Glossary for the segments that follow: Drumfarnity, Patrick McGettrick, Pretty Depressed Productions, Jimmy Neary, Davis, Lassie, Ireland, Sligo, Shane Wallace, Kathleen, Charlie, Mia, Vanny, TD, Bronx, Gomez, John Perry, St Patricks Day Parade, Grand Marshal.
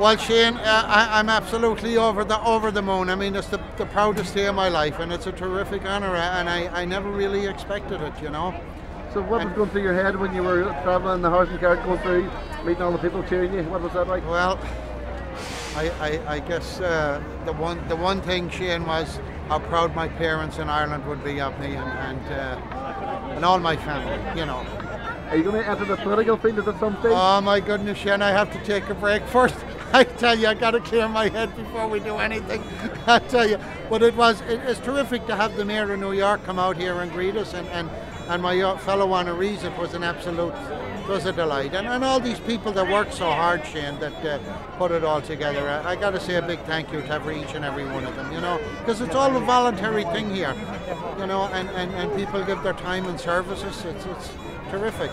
Well, Shane, I'm absolutely over the moon. I mean, it's the proudest day of my life, and it's a terrific honour, and I never really expected it, you know. So what was going through your head when you were travelling the horse and cart, going through, meeting all the people cheering you? What was that like? Well, I guess the one thing, Shane, was how proud my parents in Ireland would be of me, and all my family, you know. Are you going to enter the political field at some stage? Oh my goodness, Shane, I have to take a break first. I tell you, I got to clear my head before we do anything. I tell you, but it's terrific to have the mayor of New York come out here and greet us, and my fellow honorees. It was an absolute, it was a delight, and all these people that work so hard, Shane, that put it all together. I got to say a big thank you to each and every one of them, you know, because it's all a voluntary thing here, you know, and people give their time and services. It's terrific.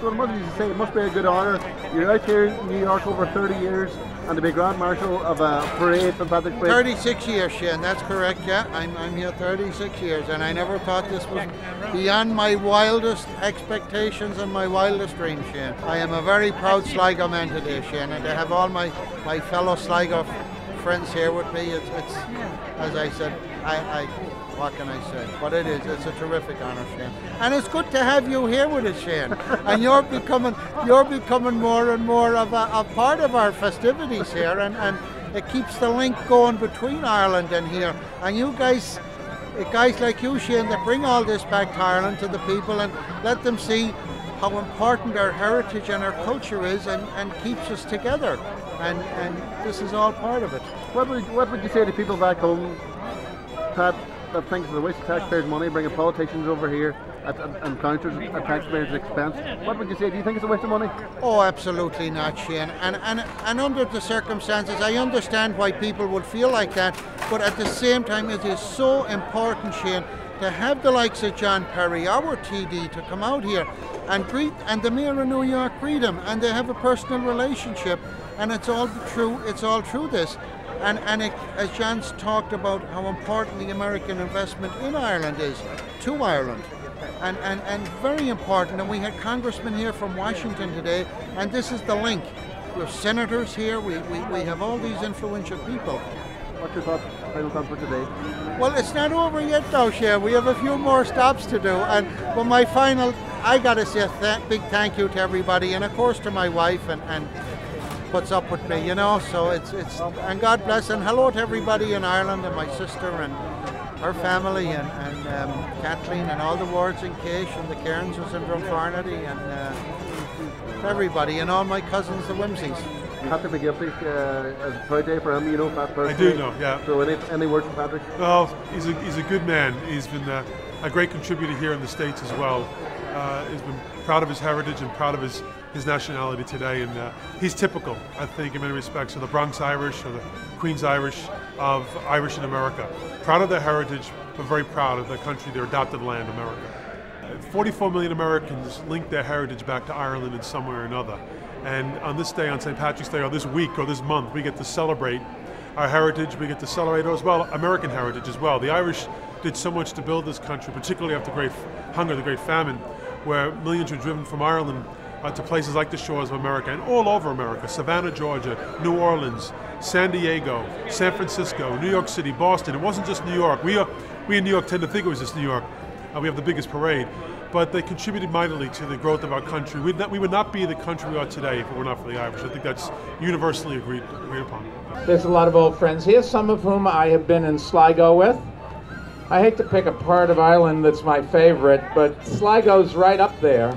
Well, what did you say? It must be a good honour. You're out here in New York over 30 years and to be Grand Marshal of a parade for Patrick's Day. 36 years, Shane, that's correct, yeah. I'm here 36 years, and I never thought this was beyond my wildest expectations and my wildest dreams, Shane. I am a very proud Sligo man today, Shane, and to have all my fellow Sligo friends here with me, it's as I said, what can I say? But it's a terrific honour, Shane. And it's good to have you here with us, Shane. And you're becoming more and more of a part of our festivities here, and it keeps the link going between Ireland and here. And you guys like you, Shane, that bring all this back to Ireland, to the people, and let them see how important our heritage and our culture is, and keeps us together. And this is all part of it. What would you say to people back home, Pat, that thinks it's a waste of taxpayers' money bringing politicians over here and counters at taxpayers' expense? What would you say? Do you think it's a waste of money? Oh, absolutely not, Shane. And under the circumstances, I understand why people would feel like that. But at the same time, it is so important, Shane, to have the likes of John Perry, our TD, to come out here and greet, and the mayor of New York greet him, and they have a personal relationship, and it's all true. It's all through this. And as John's talked about how important the American investment in Ireland is to Ireland, and very important, and we had congressmen here from Washington today, and this is the link. We have senators here, we have all these influential people. What's your thoughts, final thoughts for today? Well, it's not over yet though, Shane. We have a few more stops to do, but my final, I gotta say a big thank you to everybody, and of course to my wife, and puts up with me, you know, so it's and God bless, and hello to everybody in Ireland, and my sister and her family, and Kathleen, and all the wards in Caish, and the Cairns was in Drumfarnity, and everybody, and all my cousins, the Whimsies. Patrick McGettrick, a proud day for him, you know, Pat personally. I do know, yeah. So any words for Patrick? Well, he's a good man. He's been a great contributor here in the States as well. He's been proud of his heritage and proud of his nationality today, and he's typical, I think, in many respects, of the Bronx Irish or the Queen's Irish. of Irish in America. Proud of their heritage, but very proud of their country, their adopted land, America. 44 million Americans link their heritage back to Ireland in some way or another. And on this day, on St. Patrick's Day, or this week, or this month, we get to celebrate our heritage, we get to celebrate as well, American heritage as well. The Irish did so much to build this country, particularly after the Great Hunger, the Great Famine, where millions were driven from Ireland to places like the shores of America and all over America, Savannah, Georgia, New Orleans, San Diego, San Francisco, New York City, Boston. It wasn't just New York. We in New York tend to think it was just New York. We have the biggest parade, but they contributed mightily to the growth of our country. We would not be the country we are today if it were not for the Irish. I think that's universally agreed upon. There's a lot of old friends here, some of whom I have been in Sligo with. I hate to pick a part of Ireland that's my favorite, but Sligo's right up there.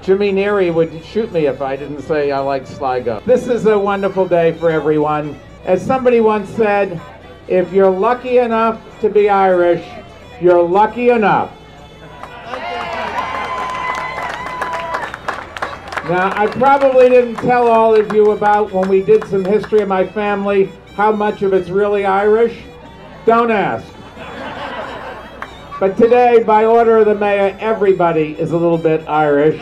Jimmy Neary would shoot me if I didn't say I like Sligo. This is a wonderful day for everyone. As somebody once said, if you're lucky enough to be Irish, you're lucky enough. Now, I probably didn't tell all of you about when we did some history of my family, how much of it's really Irish. Don't ask. But today, by order of the mayor, everybody is a little bit Irish.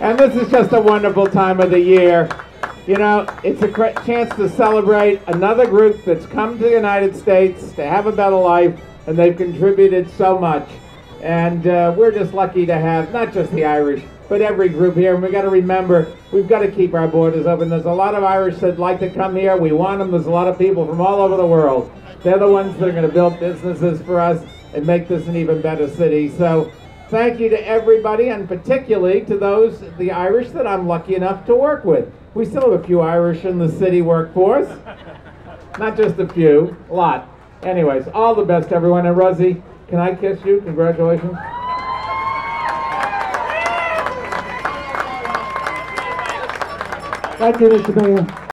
And this is just a wonderful time of the year. You know, it's a chance to celebrate another group that's come to the United States to have a better life, and they've contributed so much. And we're just lucky to have not just the Irish, but every group here. And we've got to remember, we've got to keep our borders open. There's a lot of Irish that like to come here. We want them. There's a lot of people from all over the world. They're the ones that are going to build businesses for us and make this an even better city. So thank you to everybody, and particularly to those, the Irish, that I'm lucky enough to work with. We still have a few Irish in the city workforce. Not just a few, a lot. Anyways, all the best, everyone. And Rosie, can I kiss you? Congratulations. Thank you, Mr. Mayor.